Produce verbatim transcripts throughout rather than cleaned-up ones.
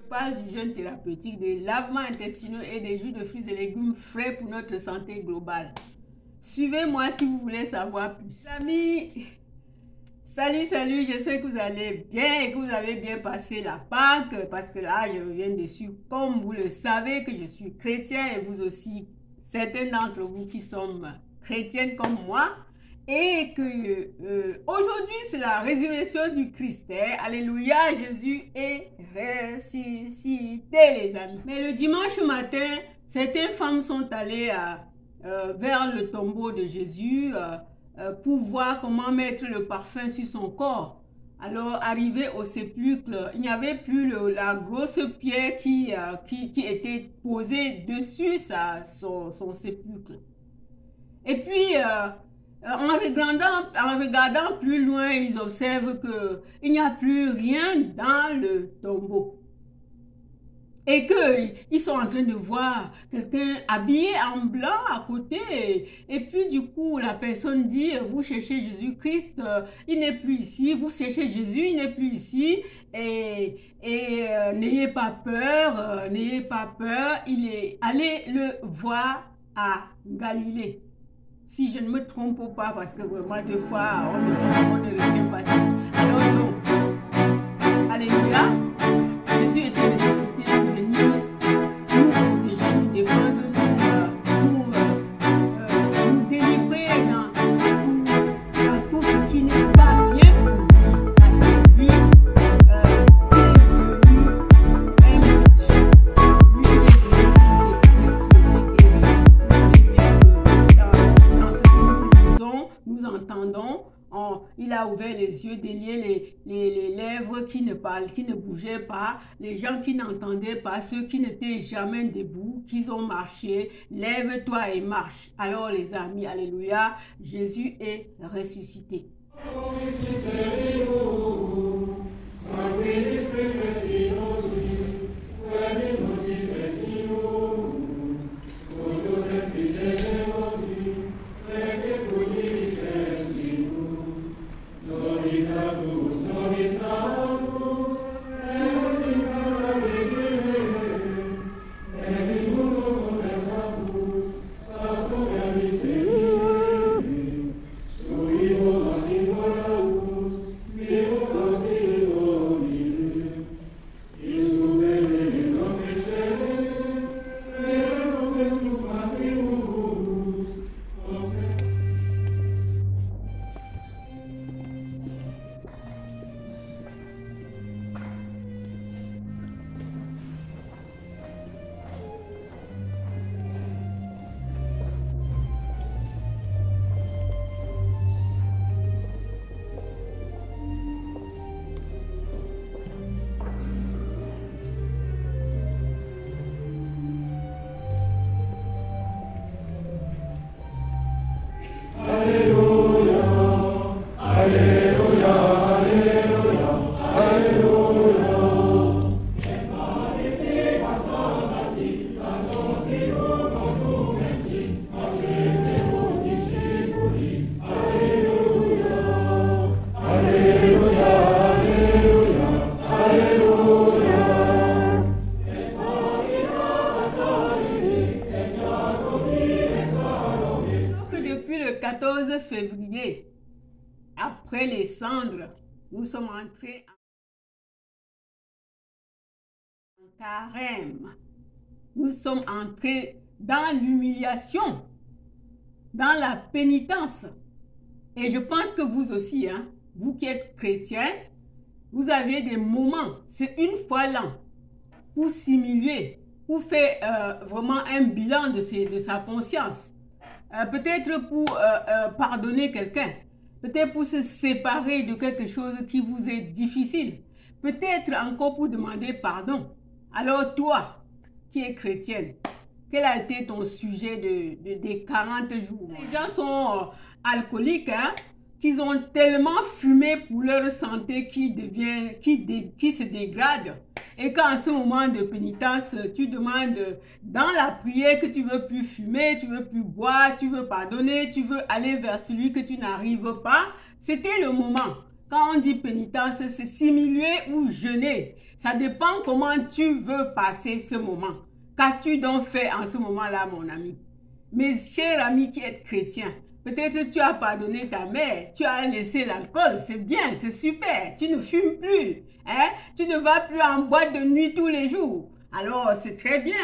Je parle du jeûne thérapeutique, des lavements intestinaux et des jus de fruits et légumes frais pour notre santé globale. Suivez-moi si vous voulez savoir plus. Amis, salut, salut, j'espère que vous allez bien et que vous avez bien passé la Pâque, parce que là, je reviens dessus. Comme vous le savez, que je suis chrétien et vous aussi, certains d'entre vous qui sont chrétiennes comme moi, et que euh, aujourd'hui, c'est la résurrection du Christ. Hein? Alléluia, Jésus est ressuscité, les amis. Mais le dimanche matin, certaines femmes sont allées à, euh, vers le tombeau de Jésus euh, euh, pour voir comment mettre le parfum sur son corps. Alors, arrivées au sépulcre, il n'y avait plus le, la grosse pierre qui, euh, qui, qui était posée dessus ça, son, son sépulcre. Et puis... Euh, En regardant, en regardant plus loin, ils observent qu'il n'y a plus rien dans le tombeau. Et qu'ils sont en train de voir quelqu'un habillé en blanc à côté. Et, et puis du coup, la personne dit, vous cherchez Jésus-Christ, euh, il n'est plus ici. Vous cherchez Jésus, il n'est plus ici. Et, et euh, n'ayez pas peur, euh, n'ayez pas peur. Il est allé le voir à Galilée. Si je ne me trompe pas, parce que vraiment, deux fois, on ne, on ne retient pas tout. Alors donc, Alléluia, Jésus était ressuscité pour venir nous protéger, nous défendre, nous, euh, pour euh, nous délivrer dans, dans tout ce qui n'est pas bien pour nous. Parce que lui, euh, il est venu, un Dieu, lui, entendons, on, il a ouvert les yeux, délié les, les, les lèvres qui ne parlent, qui ne bougeaient pas, les gens qui n'entendaient pas, ceux qui n'étaient jamais debout, qui ont marché, lève-toi et marche. Alors les amis, alléluia, Jésus est ressuscité. quatorze février, après les cendres, nous sommes entrés en carême. Nous sommes entrés dans l'humiliation, dans la pénitence. Et je pense que vous aussi, hein, vous qui êtes chrétiens, vous avez des moments, c'est une fois l'an, pour s'humilier, pour faire euh, vraiment un bilan de, ses, de sa conscience. Euh, peut-être pour euh, euh, pardonner quelqu'un, peut-être pour se séparer de quelque chose qui vous est difficile, peut-être encore pour demander pardon. Alors toi, qui es chrétienne, quel a été ton sujet de, de, des quarante jours? Les gens sont euh, alcooliques, hein, qu'ils ont tellement fumé pour leur santé qui, devient, qui, dé, qui se dégrade. Et qu'en ce moment de pénitence, tu demandes dans la prière que tu veux plus fumer, tu veux plus boire, tu veux pardonner, tu veux aller vers celui que tu n'arrives pas, c'était le moment. Quand on dit pénitence, c'est simuler ou jeûner. Ça dépend comment tu veux passer ce moment. Qu'as-tu donc fait en ce moment-là, mon ami? Mes chers amis qui êtes chrétiens, peut-être tu as pardonné ta mère, tu as laissé l'alcool, c'est bien, c'est super, tu ne fumes plus, hein? Tu ne vas plus en boîte de nuit tous les jours. Alors, c'est très bien.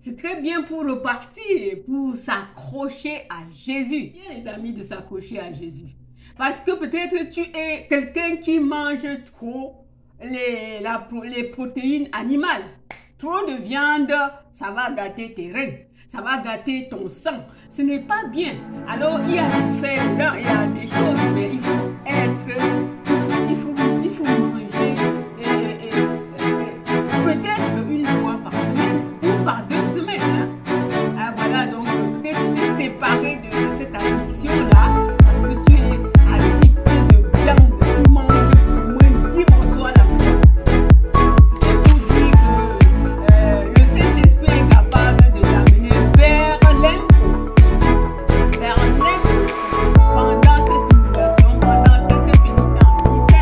C'est très bien pour repartir, pour s'accrocher à Jésus. Bien, les amis, de s'accrocher à Jésus. Parce que peut-être tu es quelqu'un qui mange trop les, la, les protéines animales. Trop de viande, ça va gâter tes reins, ça va gâter ton sang. Ce n'est pas bien. Alors, il y a du fer dedans, il y a des choses, mais il faut être, il faut, il faut, il faut manger et, et, et, et, peut-être une fois par semaine ou par deux. Séparé de cette addiction-là, parce que tu es addict de viande, tu manges au moins dix morceaux à la fois. C'était pour dire que euh, le Saint-Esprit est capable de t'amener vers l'impossible, vers l'impossible, pendant cette innovation, pendant cette pénitence.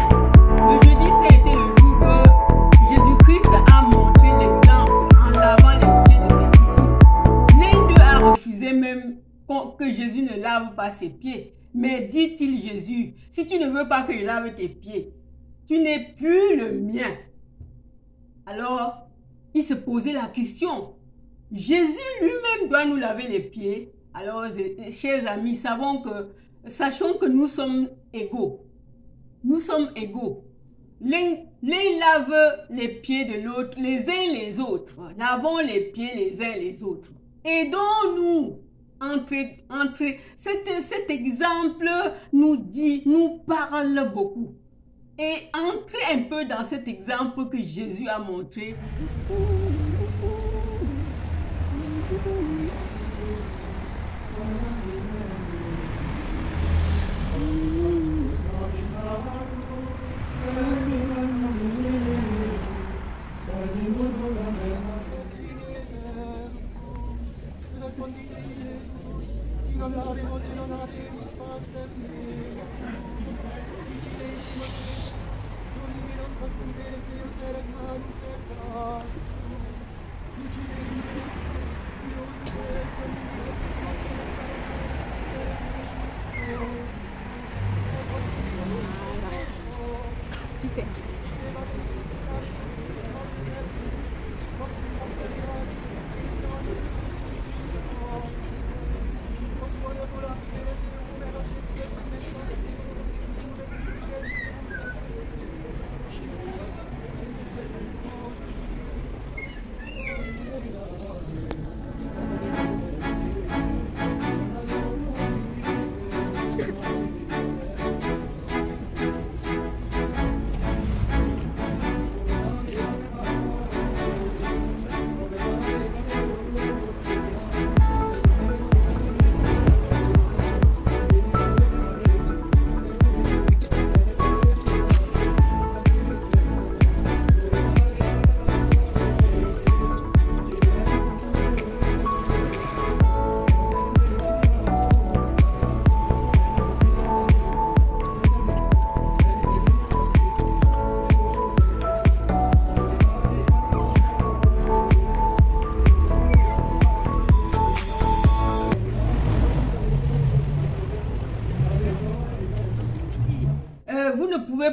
Si simple, le jeudi, ça a été le jour que Jésus-Christ a montré l'exemple en lavant les pieds de ses disciples. L'un d'eux a refusé même que Jésus ne lave pas ses pieds. Mais dit-il Jésus, si tu ne veux pas que je lave tes pieds, tu n'es plus le mien. Alors, il se posait la question. Jésus lui-même doit nous laver les pieds. Alors, chers amis, savons que, sachons que nous sommes égaux. Nous sommes égaux. L'un lave les pieds de l'autre, les uns les autres. Lavons les pieds les uns les autres. Aidons-nous. Entrer, entrer. Cet, cet exemple nous dit, nous parle beaucoup. Et entrez un peu dans cet exemple que Jésus a montré.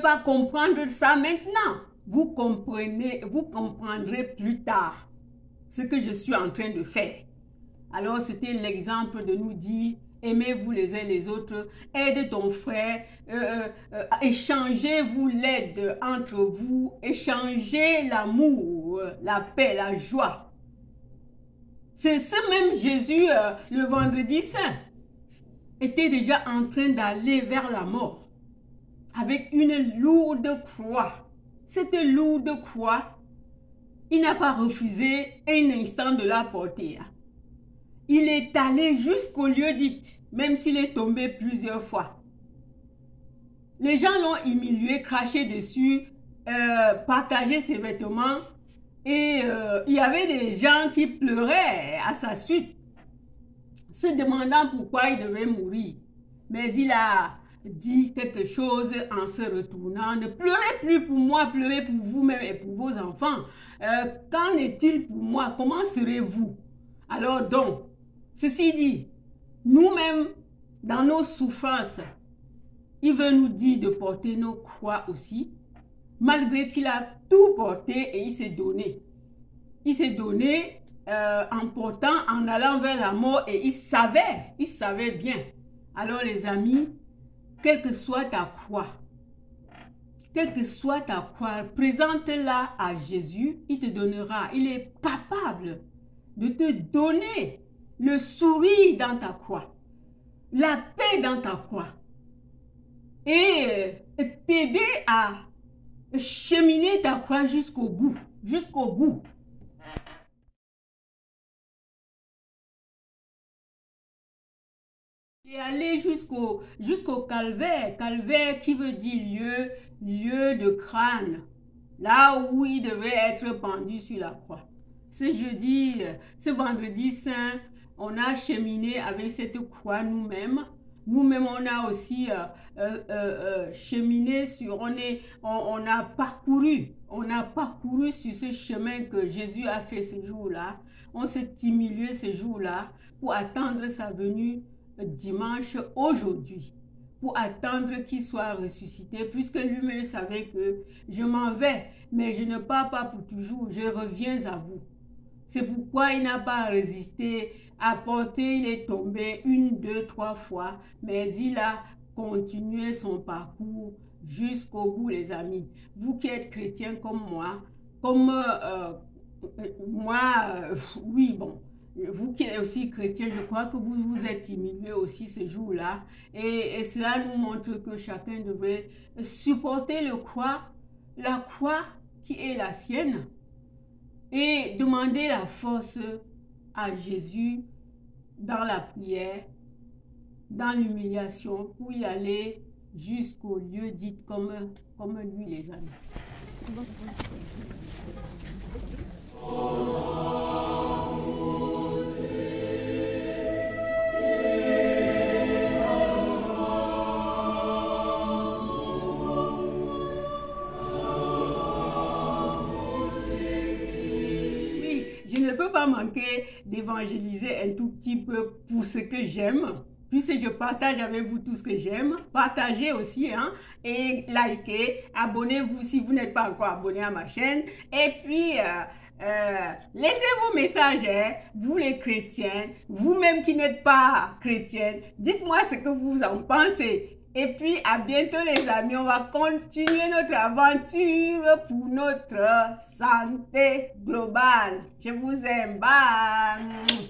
Pas comprendre ça maintenant, vous comprenez, vous comprendrez plus tard ce que je suis en train de faire. Alors c'était l'exemple de nous dire, aimez-vous les uns les autres, aide ton frère, euh, euh, échangez-vous l'aide entre vous, échangez l'amour, la paix, la joie. C'est ce même Jésus, euh, le vendredi saint, était déjà en train d'aller vers la mort. Avec une lourde croix. Cette lourde croix, il n'a pas refusé un instant de la porter. Il est allé jusqu'au lieu dit, même s'il est tombé plusieurs fois. Les gens l'ont humilié, craché dessus, euh, partagé ses vêtements. Et euh, il y avait des gens qui pleuraient à sa suite, se demandant pourquoi il devait mourir. Mais il a... dit quelque chose en se retournant. Ne pleurez plus pour moi, pleurez pour vous-même et pour vos enfants. Euh, qu'en est-il pour moi? Comment serez-vous? Alors donc, ceci dit, nous-mêmes, dans nos souffrances, il veut nous dire de porter nos croix aussi, malgré qu'il a tout porté et il s'est donné. Il s'est donné euh, en portant, en allant vers la mort et il savait, il savait bien. Alors les amis, quelle que soit ta croix, quelle que soit ta croix, présente-la à Jésus, il te donnera. Il est capable de te donner le sourire dans ta croix, la paix dans ta croix et t'aider à cheminer ta croix jusqu'au bout, jusqu'au bout. Et aller jusqu'au jusqu'au calvaire, calvaire qui veut dire lieu, lieu de crâne, là où il devait être pendu sur la croix. Ce jeudi, ce vendredi saint, on a cheminé avec cette croix nous-mêmes. Nous-mêmes, on a aussi euh, euh, euh, cheminé sur, on, est, on, on a parcouru, on a parcouru sur ce chemin que Jésus a fait ce jour-là. On s'est humilié ce jour-là pour attendre sa venue dimanche aujourd'hui, pour attendre qu'il soit ressuscité, puisque lui-même savait que je m'en vais, mais je ne pars pas pour toujours, je reviens à vous. C'est pourquoi il n'a pas résisté à porter, il est tombé une, deux, trois fois, mais il a continué son parcours jusqu'au bout, les amis. Vous qui êtes chrétiens comme moi, comme euh, euh, moi, euh, oui, bon, vous qui êtes aussi chrétien, je crois que vous vous êtes humilié aussi ce jour-là. Et, et cela nous montre que chacun devrait supporter le croix, la croix qui est la sienne. Et demander la force à Jésus dans la prière, dans l'humiliation, pour y aller jusqu'au lieu dit comme, comme lui, les amis. Oh. Pas manquer d'évangéliser un tout petit peu pour ce que j'aime, puisque je partage avec vous tout ce que j'aime. Partagez aussi, hein, et likez, abonnez-vous si vous n'êtes pas encore abonné à ma chaîne, et puis euh, euh, laissez vos messages, hein, vous les chrétiens, vous-même qui n'êtes pas chrétienne, dites-moi ce que vous en pensez. Et puis à bientôt les amis, on va continuer notre aventure pour notre santé globale. Je vous aime, bye!